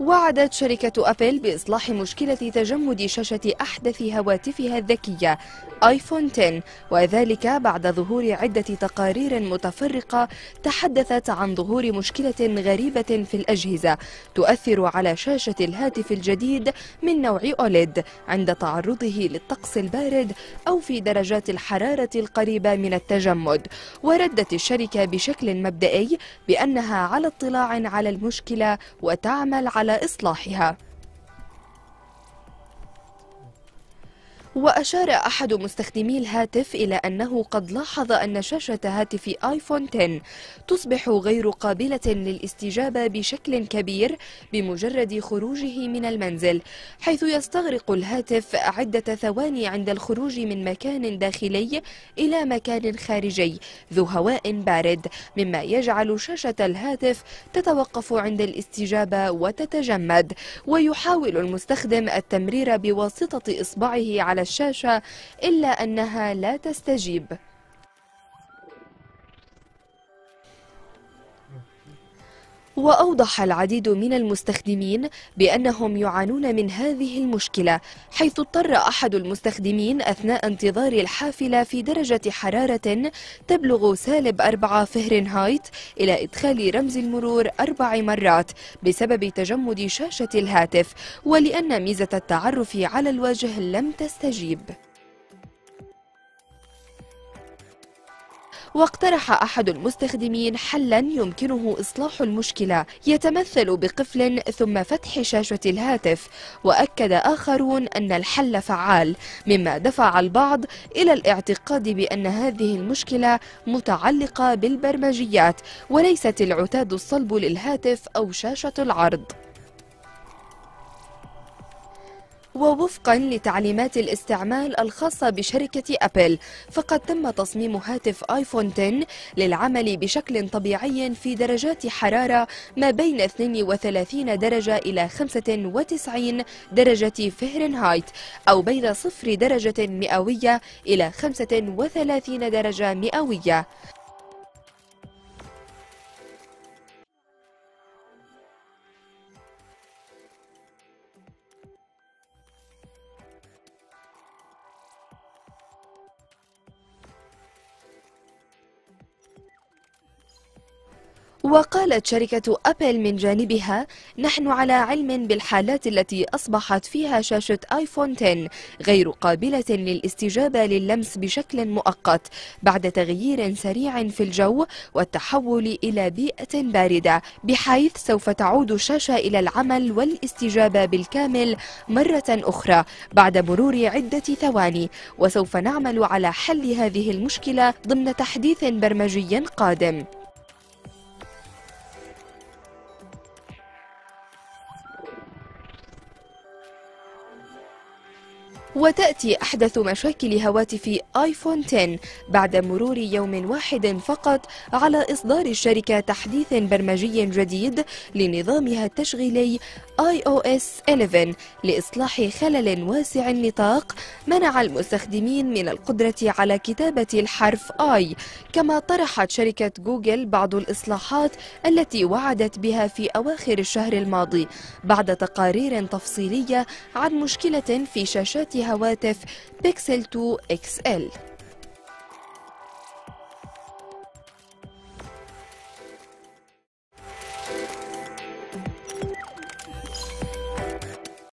وعدت شركة آبل بإصلاح مشكلة تجمد شاشة أحدث هواتفها الذكية آيفون 10، وذلك بعد ظهور عدة تقارير متفرقة تحدثت عن ظهور مشكلة غريبة في الأجهزة تؤثر على شاشة الهاتف الجديد من نوع OLED عند تعرضه للطقس البارد أو في درجات الحرارة القريبة من التجمد. وردت الشركة بشكل مبدئي بأنها على اطلاع على المشكلة وتعمل على إصلاحها. وأشار أحد مستخدمي الهاتف إلى أنه قد لاحظ أن شاشة هاتف آيفون 10 تصبح غير قابلة للاستجابة بشكل كبير بمجرد خروجه من المنزل، حيث يستغرق الهاتف عدة ثواني عند الخروج من مكان داخلي إلى مكان خارجي ذو هواء بارد، مما يجعل شاشة الهاتف تتوقف عند الاستجابة وتتجمد. ويحاول المستخدم التمرير بواسطة إصبعه على الشاشة إلا أنها لا تستجيب. وأوضح العديد من المستخدمين بأنهم يعانون من هذه المشكلة، حيث اضطر أحد المستخدمين أثناء انتظار الحافلة في درجة حرارة تبلغ -4 فهرنهايت إلى إدخال رمز المرور 4 مرات بسبب تجمد شاشة الهاتف، ولأن ميزة التعرف على الوجه لم تستجيب. واقترح أحد المستخدمين حلاً يمكنه إصلاح المشكلة يتمثل بقفل ثم فتح شاشة الهاتف، وأكد آخرون أن الحل فعال، مما دفع البعض إلى الاعتقاد بأن هذه المشكلة متعلقة بالبرمجيات وليست العتاد الصلب للهاتف أو شاشة العرض. ووفقا لتعليمات الاستعمال الخاصة بشركة آبل، فقد تم تصميم هاتف آيفون 10 للعمل بشكل طبيعي في درجات حرارة ما بين 32 درجة إلى 95 درجة فهرنهايت، أو بين 0 درجة مئوية إلى 35 درجة مئوية. وقالت شركة آبل من جانبها: نحن على علم بالحالات التي أصبحت فيها شاشة آيفون 10 غير قابلة للاستجابة للمس بشكل مؤقت بعد تغيير سريع في الجو والتحول إلى بيئة باردة، بحيث سوف تعود الشاشة إلى العمل والاستجابة بالكامل مرة أخرى بعد مرور عدة ثواني، وسوف نعمل على حل هذه المشكلة ضمن تحديث برمجي قادم. وتأتي أحدث مشاكل هواتف آيفون 10 بعد مرور يوم واحد فقط على إصدار الشركة تحديث برمجي جديد لنظامها التشغيلي iOS 11 لإصلاح خلل واسع النطاق منع المستخدمين من القدرة على كتابة الحرف I، كما طرحت شركة جوجل بعض الإصلاحات التي وعدت بها في أواخر الشهر الماضي بعد تقارير تفصيلية عن مشكلة في شاشات هواتف Pixel 2 XL.